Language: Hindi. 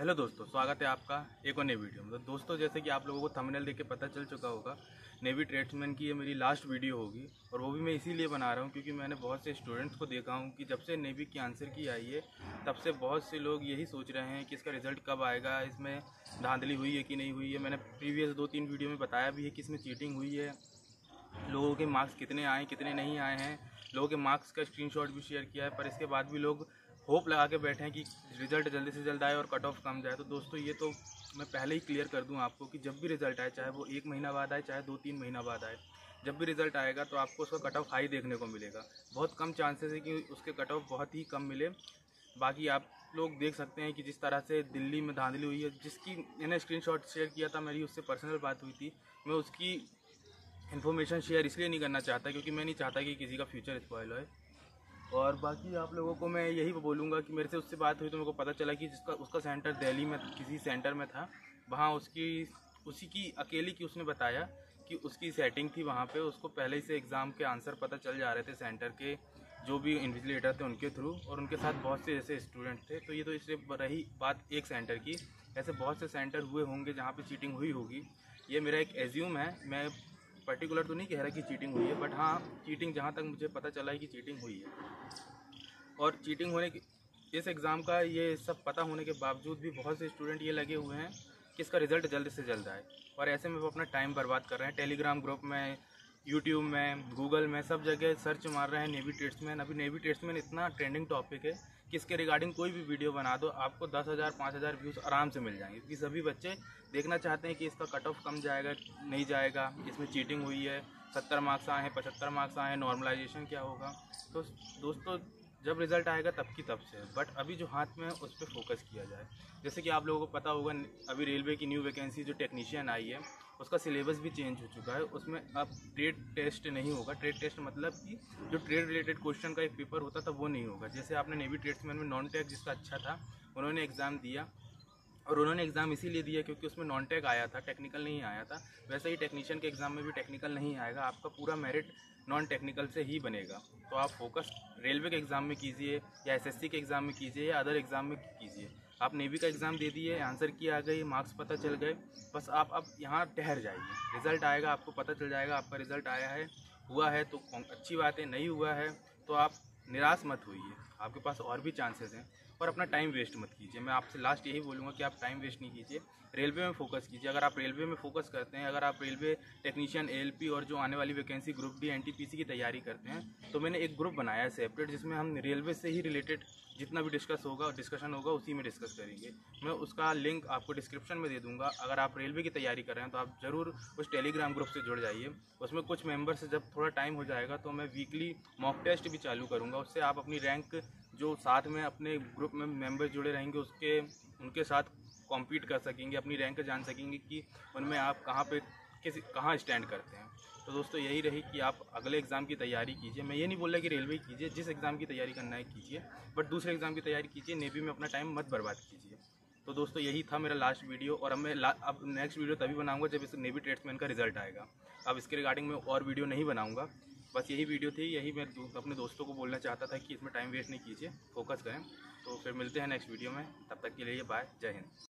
हेलो दोस्तों, स्वागत है आपका एक और नई वीडियो में। दोस्तों, जैसे कि आप लोगों को थंबनेल देख के पता चल चुका होगा, नेवी ट्रेड्समैन की ये मेरी लास्ट वीडियो होगी और वो भी मैं इसीलिए बना रहा हूँ क्योंकि मैंने बहुत से स्टूडेंट्स को देखा हूँ कि जब से नेवी की आंसर की आई है तब से बहुत से लोग यही सोच रहे हैं कि इसका रिज़ल्ट कब आएगा, इसमें धांधली हुई है कि नहीं हुई है। मैंने प्रीवियस 2-3 वीडियो में बताया भी है कि इसमें चीटिंग हुई है, लोगों के मार्क्स कितने आए कितने नहीं आए हैं, लोगों के मार्क्स का स्क्रीनशॉट भी शेयर किया है। पर इसके बाद भी लोग होप लगा के बैठे हैं कि रिज़ल्ट जल्दी से जल्द आए और कट ऑफ कम जाए। तो दोस्तों, ये तो मैं पहले ही क्लियर कर दूं आपको कि जब भी रिज़ल्ट आए, चाहे वो 1 महीना बाद आए चाहे 2-3 महीना बाद आए, जब भी रिज़ल्ट आएगा तो आपको उसका कट ऑफ हाई देखने को मिलेगा। बहुत कम चांसेस है कि उसके कट ऑफ बहुत ही कम मिले। बाकी आप लोग देख सकते हैं कि जिस तरह से दिल्ली में धांधली हुई है, जिसकी मैंने स्क्रीनशॉट शेयर किया था, मेरी उससे पर्सनल बात हुई थी। मैं उसकी इन्फॉर्मेशन शेयर इसलिए नहीं करना चाहता क्योंकि मैं नहीं चाहता कि किसी का फ्यूचर स्पॉइल हो। और बाकी आप लोगों को मैं यही बोलूँगा कि मेरे से उससे बात हुई तो मेरे को पता चला कि उसका सेंटर दिल्ली में किसी सेंटर में था। वहाँ उसी की अकेली की उसने बताया कि उसकी सेटिंग थी वहाँ पे, उसको पहले ही से एग्ज़ाम के आंसर पता चल जा रहे थे सेंटर के जो भी इन्विजिलेटर थे उनके थ्रू, और उनके साथ बहुत से ऐसे स्टूडेंट थे। तो ये तो सिर्फ रही बात एक सेंटर की, ऐसे बहुत से सेंटर हुए होंगे जहाँ पर चीटिंग हुई होगी। ये मेरा एक एज्यूम है, मैं पर्टिकुलर तो नहीं कह रहा कि चीटिंग हुई है, बट हाँ, चीटिंग जहाँ तक मुझे पता चला है कि चीटिंग हुई है। और चीटिंग होने के इस एग्ज़ाम का ये सब पता होने के बावजूद भी बहुत से स्टूडेंट ये लगे हुए हैं कि इसका रिज़ल्ट जल्द से जल्द आए, और ऐसे में वो अपना टाइम बर्बाद कर रहे हैं। टेलीग्राम ग्रुप में, यूट्यूब में, गूगल में, सब जगह सर्च मार रहे हैं नेवी ट्रेड्समैन। अभी नेवी ट्रेड्समैन इतना ट्रेंडिंग टॉपिक है कि इसके रिगार्डिंग कोई भी वीडियो बना दो आपको 10,000-5,000 व्यूज़ आराम से मिल जाएंगे, क्योंकि सभी बच्चे देखना चाहते हैं कि इसका कट ऑफ कम जाएगा नहीं जाएगा, इसमें चीटिंग हुई है, 70 मार्क्स आए हैं, 75 मार्क्स आए हैं, नॉर्मलाइजेशन क्या होगा। तो दोस्तों, जब रिज़ल्ट आएगा तब की तब से, बट अभी जो हाथ में है उस पर फोकस किया जाए। जैसे कि आप लोगों को पता होगा, अभी रेलवे की न्यू वैकेंसी जो टेक्नीशियन आई है उसका सिलेबस भी चेंज हो चुका है। उसमें अब ट्रेड टेस्ट नहीं होगा। ट्रेड टेस्ट मतलब कि जो ट्रेड रिलेटेड क्वेश्चन का एक पेपर होता था वो नहीं होगा। जैसे आपने नेवी ट्रेड्समैन में नॉन टैग जिसका अच्छा था, उन्होंने एग्ज़ाम दिया, और उन्होंने एग्ज़ाम इसीलिए दिया क्योंकि उसमें नॉन टैग आया था, टेक्निकल नहीं आया था। वैसे ही टेक्नीशियन के एग्ज़ाम में भी टेक्निकल नहीं आएगा, आपका पूरा मेरिट नॉन टेक्निकल से ही बनेगा। तो आप फोकस रेलवे के एग्ज़ाम में कीजिए, या SSC के एग्ज़ाम में कीजिए, या अदर एग्ज़ाम में कीजिए। आप नेवी का एग्ज़ाम दे दिए, आंसर की आ गई, मार्क्स पता चल गए, बस आप अब यहाँ ठहर जाइए। रिज़ल्ट आएगा, आपको पता चल जाएगा आपका रिज़ल्ट आया है, हुआ है तो अच्छी बात है, नहीं हुआ है तो आप निराश मत होइए, आपके पास और भी चांसेस हैं। और अपना टाइम वेस्ट मत कीजिए। मैं आपसे लास्ट यही बोलूँगा कि आप टाइम वेस्ट नहीं कीजिए, रेलवे में फ़ोकस कीजिए। अगर आप रेलवे में फ़ोकस करते हैं, अगर आप रेलवे टेक्नीशियन ALP और जो आने वाली वैकेंसी ग्रुप डी NTPC की तैयारी करते हैं, तो मैंने एक ग्रुप बनाया है सेपरेट, जिसमें हम रेलवे से ही रिलेटेड जितना भी डिस्कशन होगा उसी में डिस्कस करेंगे। मैं उसका लिंक आपको डिस्क्रिप्शन में दे दूँगा। अगर आप रेलवे की तैयारी कर रहे हैं तो आप ज़रूर उस टेलीग्राम ग्रुप से जुड़ जाइए। उसमें कुछ मेम्बर से जब थोड़ा टाइम हो जाएगा तो मैं वीकली मॉक टेस्ट भी चालू करूँगा। उससे आप अपनी रैंक जो साथ में अपने ग्रुप में मेंबर जुड़े रहेंगे उनके साथ कॉम्पीट कर सकेंगे, अपनी रैंक जान सकेंगे कि उनमें आप कहाँ स्टैंड करते हैं। तो दोस्तों, यही रही कि आप अगले एग्ज़ाम की तैयारी कीजिए। मैं ये नहीं बोल रहा कि रेलवे कीजिए, जिस एग्ज़ाम की तैयारी करना है कीजिए, बट दूसरे एग्ज़ाम की तैयारी कीजिए, नेवी में अपना टाइम मत बर्बाद कीजिए। तो दोस्तों, यही था मेरा लास्ट वीडियो, और अब नेक्स्ट वीडियो तभी बनाऊँगा जब इस नेवी ट्रेड्समैन का रिज़ल्ट आएगा। अब इसके रिगार्डिंग मैं और वीडियो नहीं बनाऊँगा, बस यही वीडियो थी। यही मैं अपने दोस्तों को बोलना चाहता था कि इसमें टाइम वेस्ट नहीं कीजिए, फोकस करें। तो फिर मिलते हैं नेक्स्ट वीडियो में, तब तक के लिए बाय, जय हिंद।